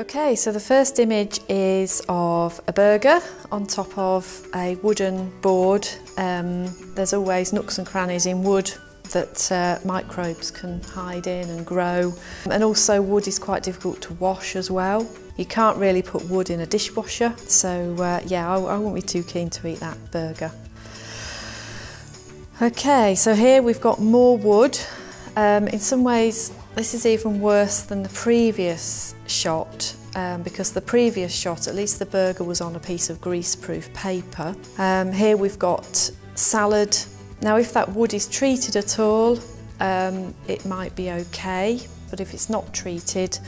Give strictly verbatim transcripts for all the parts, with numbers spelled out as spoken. Okay, so the first image is of a burger on top of a wooden board. Um, there's always nooks and crannies in wood that uh, microbes can hide in and grow. And also wood is quite difficult to wash as well. You can't really put wood in a dishwasher, so uh, yeah, I, I wouldn't be too keen to eat that burger. Okay, so here we've got more wood. Um, in some ways, this is even worse than the previous shot um, because the previous shot, at least the burger was on a piece of greaseproof paper. Um, here we've got salad. Now if that wood is treated at all, um, it might be okay, but if it's not treated,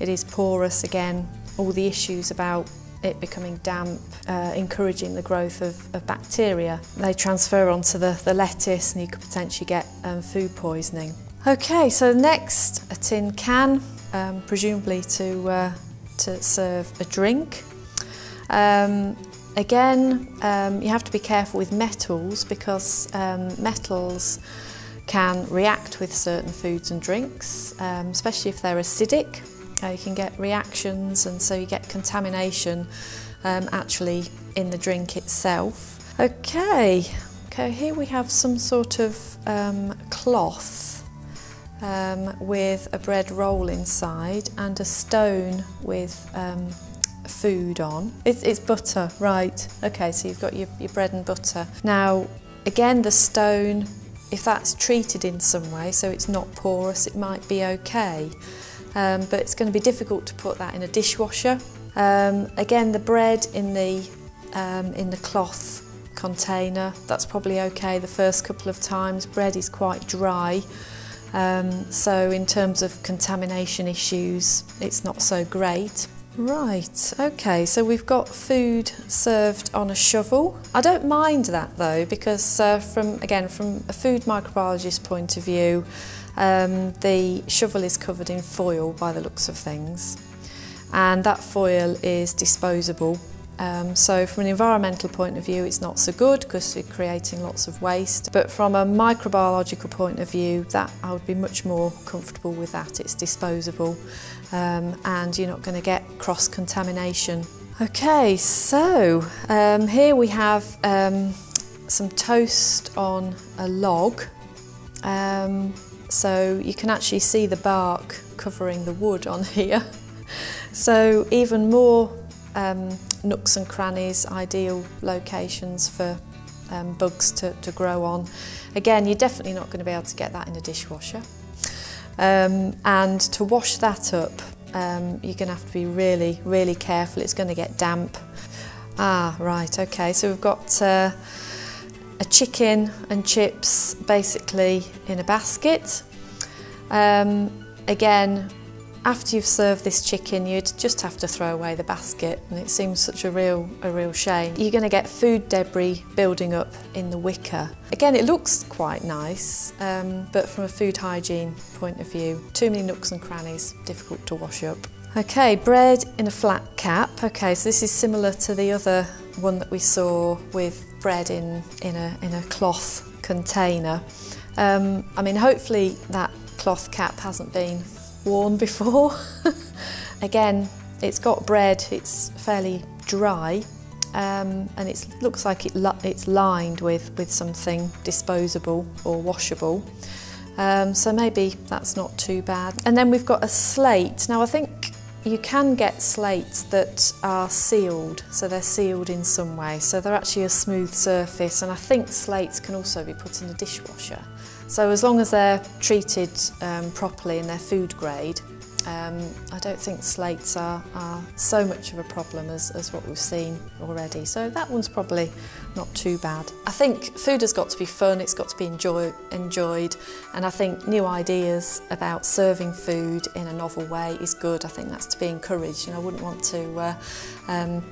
it is porous again. All the issues about it becoming damp, uh, encouraging the growth of, of bacteria. They transfer onto the, the lettuce and you could potentially get um, food poisoning. Okay, so next, a tin can, um, presumably to, uh, to serve a drink. Um, again, um, you have to be careful with metals because um, metals can react with certain foods and drinks, um, especially if they're acidic. Uh, you can get reactions and so you get contamination um, actually in the drink itself. Okay, okay, here we have some sort of um, cloth. Um, with a bread roll inside and a stone with um, food on. It's, it's butter, right. Okay, so you've got your, your bread and butter. Now, again, the stone, if that's treated in some way, so it's not porous, it might be okay. Um, but it's going to be difficult to put that in a dishwasher. Um, again, the bread in the, um, in the cloth container, that's probably okay the first couple of times. Bread is quite dry. Um, so in terms of contamination issues, it's not so great. Right, okay, so we've got food served on a shovel. I don't mind that though, because uh, from, again, from a food microbiologist point of view, um, the shovel is covered in foil by the looks of things. And that foil is disposable. Um, so from an environmental point of view it's not so good because we're creating lots of waste, but from a microbiological point of view that I would be much more comfortable with that. It's disposable um, and you're not going to get cross-contamination. Okay, so um, here we have um, some toast on a log, um, so you can actually see the bark covering the wood on here. So even more Um, nooks and crannies, ideal locations for um, bugs to, to grow on. Again, you're definitely not going to be able to get that in a dishwasher. Um, and to wash that up, um, you're going to have to be really, really careful. It's going to get damp. Ah, right, okay, so we've got uh, a chicken and chips basically in a basket. Um, again, after you've served this chicken, you'd just have to throw away the basket, and it seems such a real, a real shame. You're going to get food debris building up in the wicker. Again, it looks quite nice, um, but from a food hygiene point of view, too many nooks and crannies, difficult to wash up. Okay, bread in a flat cap. Okay, so this is similar to the other one that we saw with bread in, in, a, in a cloth container. Um, I mean, hopefully that cloth cap hasn't been worn before. Again, it's got bread, it's fairly dry, um, and it looks like it li it's lined with, with something disposable or washable. Um, so maybe that's not too bad. And then we've got a slate. Now I think you can get slates that are sealed, so they're sealed in some way, so they're actually a smooth surface, and I think slates can also be put in the dishwasher. So as long as they're treated um, properly and they're food grade, um, I don't think slates are, are so much of a problem as, as what we've seen already. So that one's probably not too bad. I think food has got to be fun, it's got to be enjoy, enjoyed, and I think new ideas about serving food in a novel way is good. I think that's to be encouraged, and I wouldn't want to uh, um,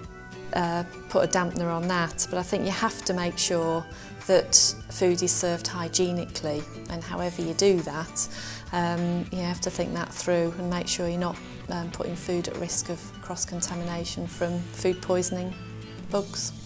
uh, put a dampener on that, but I think you have to make sure that food is served hygienically, and however you do that, um, you have to think that through and make sure you're not um, putting food at risk of cross-contamination from food poisoning bugs.